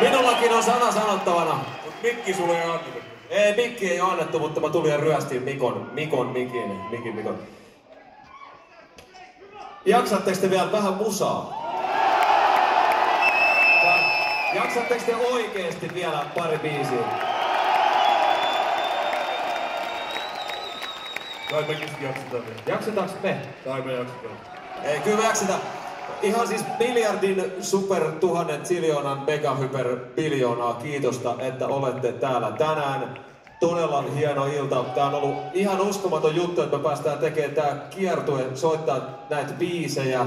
Minullakin on sana sanottavana. Mut mikki sulle ei annettu. Ei, mikki ei annettu, mutta mä tulin ja ryöstin Mikon. Jaksatteko te vielä vähän musaa? Jaksatteko te oikeesti vielä pari biisiä? Tai mekin sitten jaksetaan vielä. Jaksetaanko me? Tai me jaksetaan. Ei, kyllä me jaksetaan. Ihan siis miljardin super tuhannen ziljoonan megahyper biljoonaa kiitosta, että olette täällä tänään. Todella hieno ilta. Tää on ollut ihan uskomaton juttu, että me päästään tekemään tää kiertue, soittaa näitä biisejä.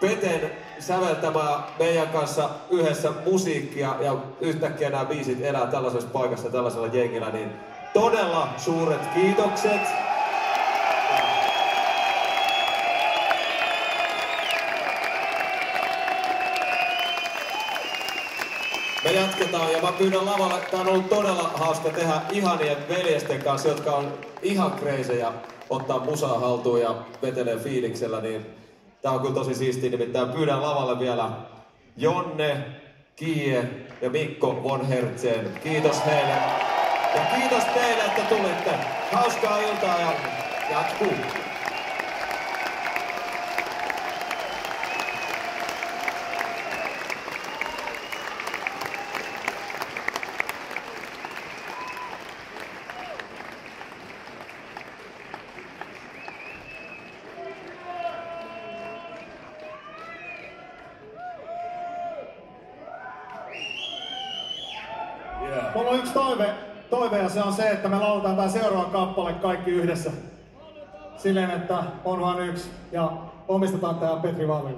Peten säveltämään meidän kanssa yhdessä musiikkia ja yhtäkkiä nämä biisit elää tällaisessa paikassa tällaisella jengillä, niin todella suuret kiitokset. Me jatketaan ja mä pyydän lavalla, että tää on ollut todella hauska tehdä ihanien veljesten kanssa, jotka on ihan kreisejä, ottaa musaa haltuun ja vetelee fiiliksellä, niin tää on kyllä tosi siistiä, nimittäin pyydän lavalle vielä Jonne, Kie ja Mikko von Hertzen. Kiitos heille. Ja kiitos teille, että tulitte. Hauskaa iltaa ja jatkuu. Yeah. Mulla on yksi toive ja se on se, että me lauletaan tää seuraava kappale kaikki yhdessä. Silleen, että on vaan yksi ja omistetaan tää Petri Wallille.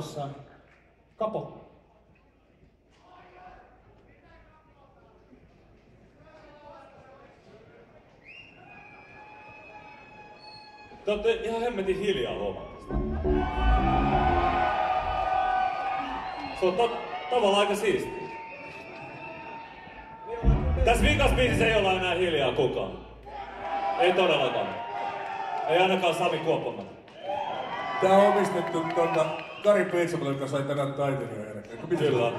Talossa Kapo. Te olette ihan hemmetin hiljaa huomattavasti. Se on tavallaan aika siistiä. Tässä viikas biisissä ei olla enää hiljaa kukaan. Ei todellakaan. Ei ainakaan Sami Kuoppamäki. Tää on omistettu tuolta Kari Peitsamolle, joka sai tänään taiteilijan jälkeen. Kyllä.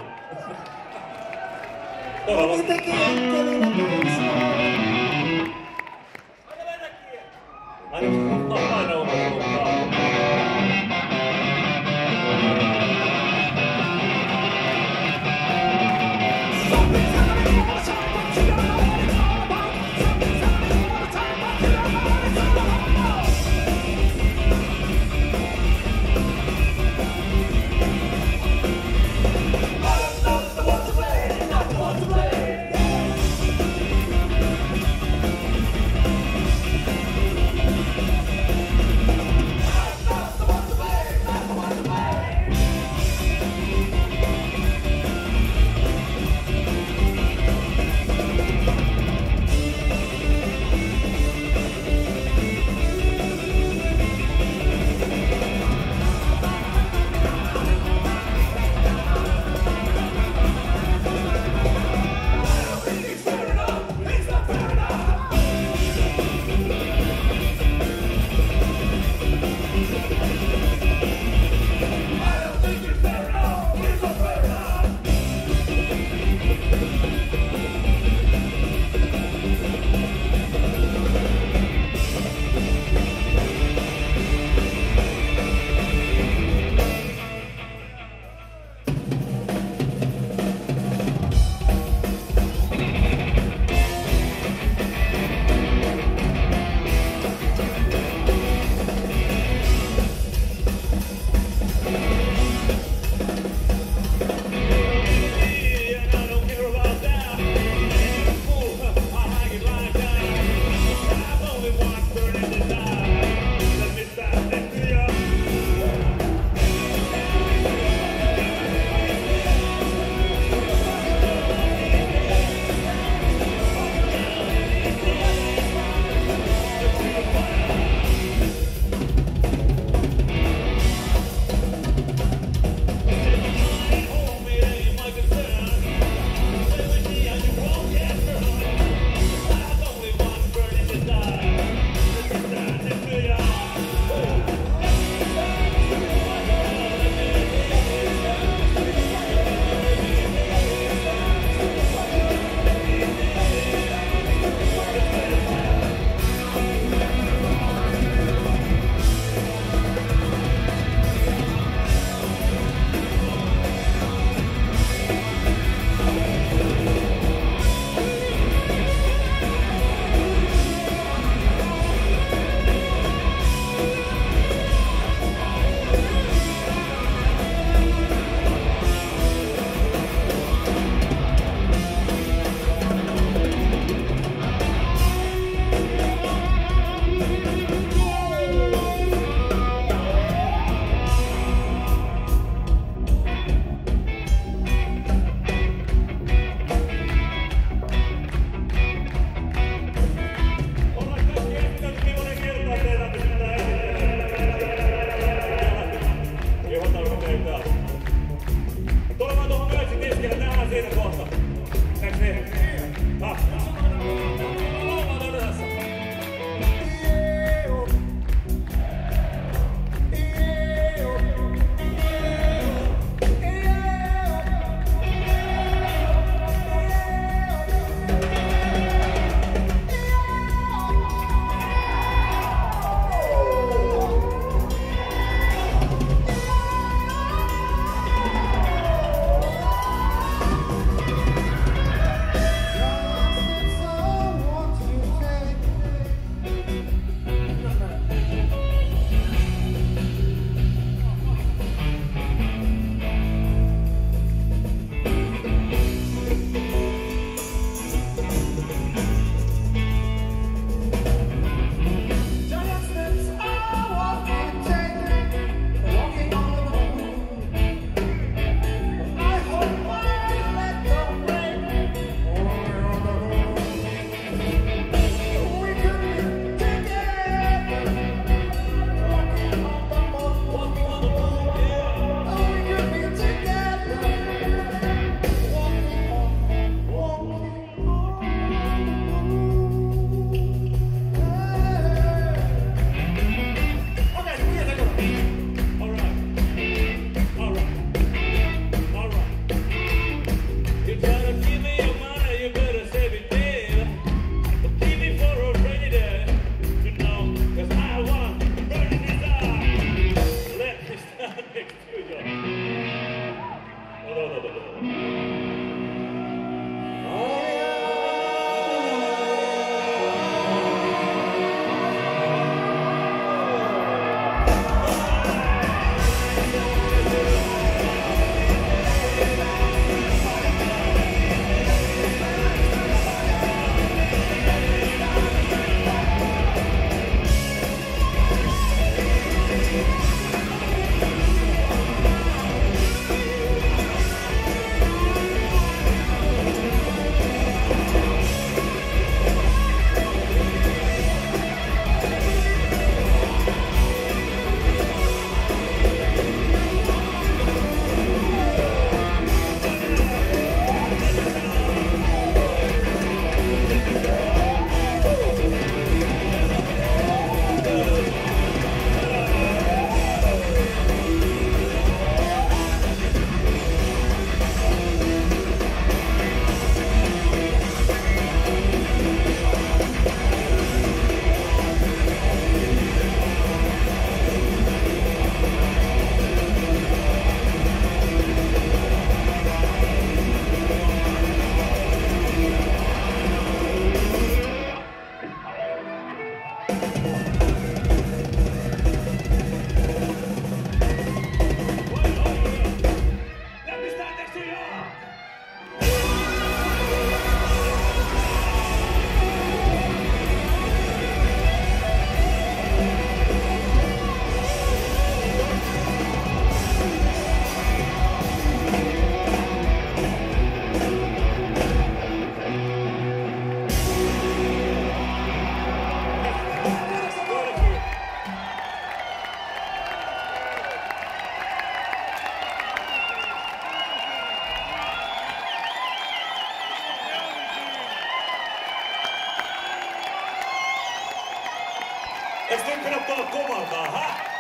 Eikö nyt kannattaa kovaltaa, hä?